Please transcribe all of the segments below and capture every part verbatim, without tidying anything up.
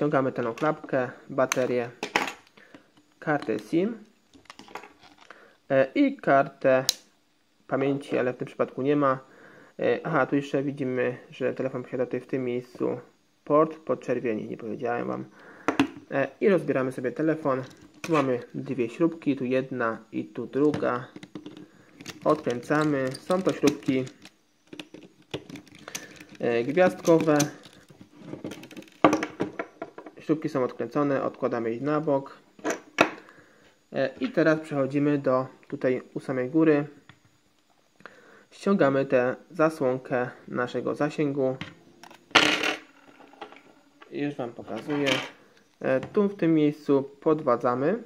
ściągamy tę klapkę, baterię, kartę SIM i kartę pamięci, ale w tym przypadku nie ma. Aha, tu jeszcze widzimy, że telefon posiada tutaj w tym miejscu port podczerwieni, nie powiedziałem Wam. I rozbieramy sobie telefon. Tu mamy dwie śrubki, tu jedna i tu druga. Odkręcamy. Są to śrubki gwiazdkowe. Śrubki są odkręcone, odkładamy ich na bok. I teraz przechodzimy do tutaj u samej góry. Ściągamy tę zasłonkę naszego zasięgu. Już Wam pokazuję. Tu w tym miejscu podwadzamy.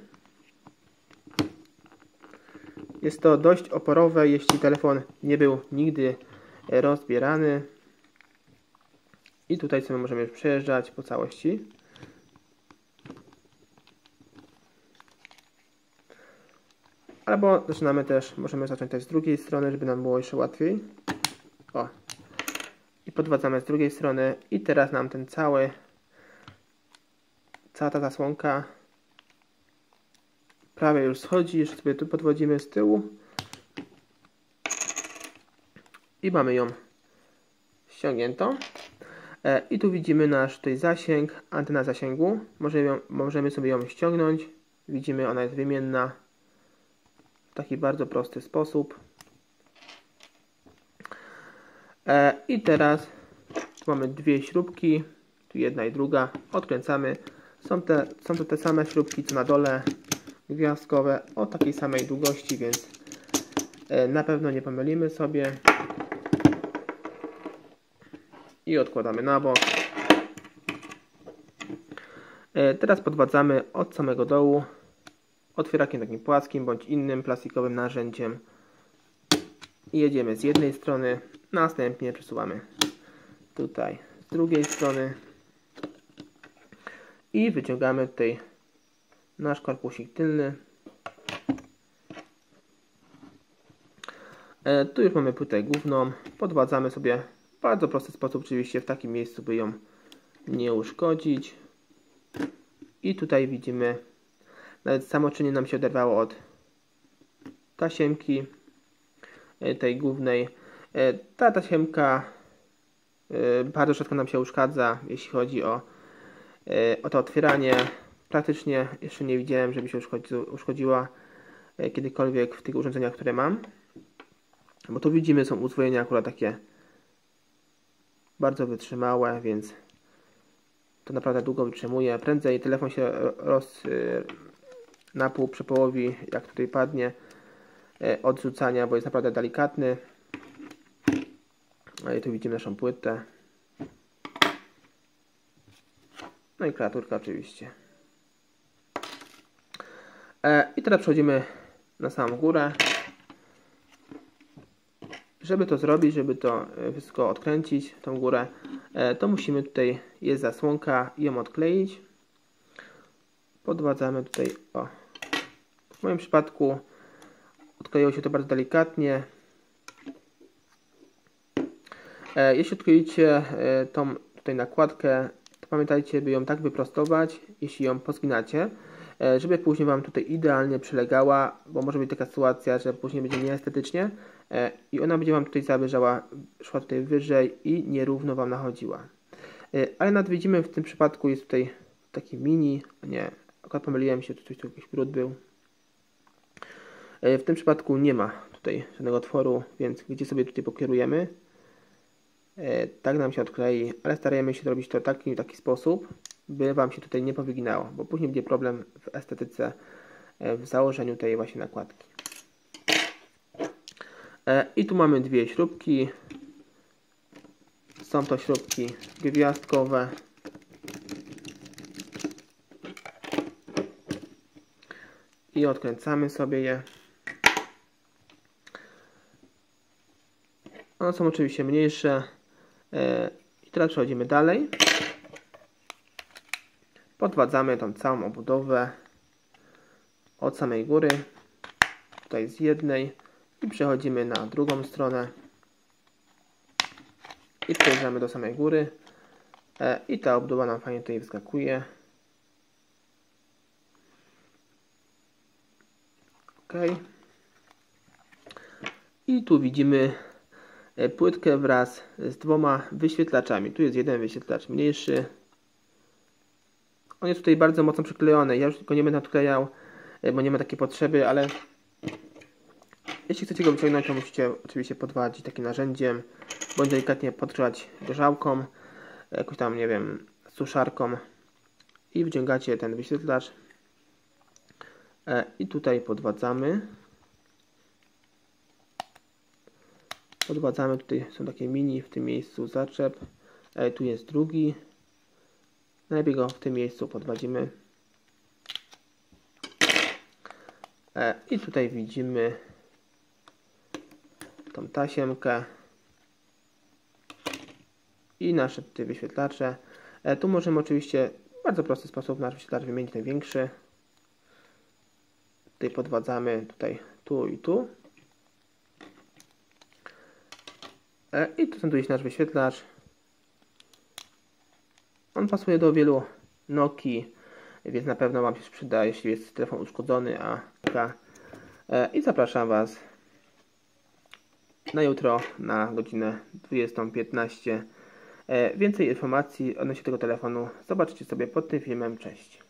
Jest to dość oporowe, jeśli telefon nie był nigdy rozbierany. I tutaj sobie możemy już przejeżdżać po całości. Albo zaczynamy też, możemy zacząć też z drugiej strony, żeby nam było jeszcze łatwiej. O. I podwadzamy z drugiej strony. I teraz nam ten cały, cała ta zasłonka prawie już schodzi. Jeszcze sobie tu podwodzimy z tyłu. I mamy ją ściągniętą. E, I tu widzimy nasz tutaj zasięg, antena zasięgu. Możemy, ją, możemy sobie ją ściągnąć. Widzimy, ona jest wymienna. W taki bardzo prosty sposób. E, I teraz tu mamy dwie śrubki, tu jedna i druga, odkręcamy. Są, te, są to te same śrubki co na dole, gwiazdkowe, o takiej samej długości, więc e, na pewno nie pomylimy sobie. I odkładamy na bok. E, teraz podwadzamy od samego dołu. Otwierakiem takim płaskim bądź innym plastikowym narzędziem. Jedziemy z jednej strony, następnie przesuwamy tutaj z drugiej strony i wyciągamy tutaj nasz korpusik tylny. E, tu już mamy płytę główną, podwadzamy sobie w bardzo prosty sposób, oczywiście w takim miejscu, by ją nie uszkodzić. I tutaj widzimy, nawet samo czynienie nam się oderwało od tasiemki, tej głównej. Ta tasiemka bardzo rzadko nam się uszkadza, jeśli chodzi o, o to otwieranie. Praktycznie jeszcze nie widziałem, żeby się uszkodziła kiedykolwiek w tych urządzeniach, które mam. Bo tu widzimy, są uzwojenia akurat takie bardzo wytrzymałe, więc to naprawdę długo wytrzymuje. Prędzej telefon się roz... na pół przepołowi, jak tutaj padnie, od rzucania, bo jest naprawdę delikatny. No i tu widzimy naszą płytę. No i kreaturka oczywiście. E, I teraz przechodzimy na samą górę. Żeby to zrobić, żeby to wszystko odkręcić, tą górę, e, to musimy tutaj, jest zasłonka, ją odkleić. Podwadzamy tutaj, o. W moim przypadku odkleiło się to bardzo delikatnie. E, jeśli odkleicie e, tą tutaj nakładkę, to pamiętajcie, by ją tak wyprostować, jeśli ją pozginacie, e, żeby później Wam tutaj idealnie przylegała, bo może być taka sytuacja, że później będzie nieestetycznie e, i ona będzie Wam tutaj zawyżała, szła tutaj wyżej i nierówno Wam nachodziła. E, ale nawet widzimy, w tym przypadku jest tutaj taki mini, nie, akurat pomyliłem się, tu jakiś brud był. W tym przypadku nie ma tutaj żadnego otworu, więc gdzie sobie tutaj pokierujemy, tak nam się odklei, ale starajmy się robić to w taki, taki sposób, by Wam się tutaj nie powyginało, bo później będzie problem w estetyce, w założeniu tej właśnie nakładki. I tu mamy dwie śrubki. Są to śrubki gwiazdkowe. I odkręcamy sobie je. One są oczywiście mniejsze. I teraz przechodzimy dalej. Podwadzamy tą całą obudowę od samej góry. Tutaj z jednej. I przechodzimy na drugą stronę. I przejeżdżamy do samej góry. I ta obdoba nam fajnie tutaj wyskakuje. Ok. I tu widzimy płytkę wraz z dwoma wyświetlaczami. Tu jest jeden wyświetlacz mniejszy. On jest tutaj bardzo mocno przyklejony. Ja już go nie będę odklejał, bo nie ma takiej potrzeby, ale jeśli chcecie go wyciągnąć, to musicie oczywiście podwadzić takim narzędziem, bądź delikatnie podgrzać grzałką, jakąś tam, nie wiem, suszarką i wyciągacie ten wyświetlacz i tutaj podwadzamy. Podwadzamy, tutaj są takie mini w tym miejscu zaczep, tu jest drugi. Najlepiej go w tym miejscu podwadzimy. I tutaj widzimy tą tasiemkę i nasze tutaj wyświetlacze. Tu możemy oczywiście w bardzo prosty sposób nasz wyświetlacz wymienić, ten większy. Tutaj podwadzamy, tutaj, tu i tu. I tu znajduje się nasz wyświetlacz. On pasuje do wielu Nokii, więc na pewno Wam się przyda, jeśli jest telefon uszkodzony. A, I zapraszam Was na jutro na godzinę dwudziestą piętnaście. Więcej informacji odnośnie tego telefonu zobaczycie sobie pod tym filmem. Cześć!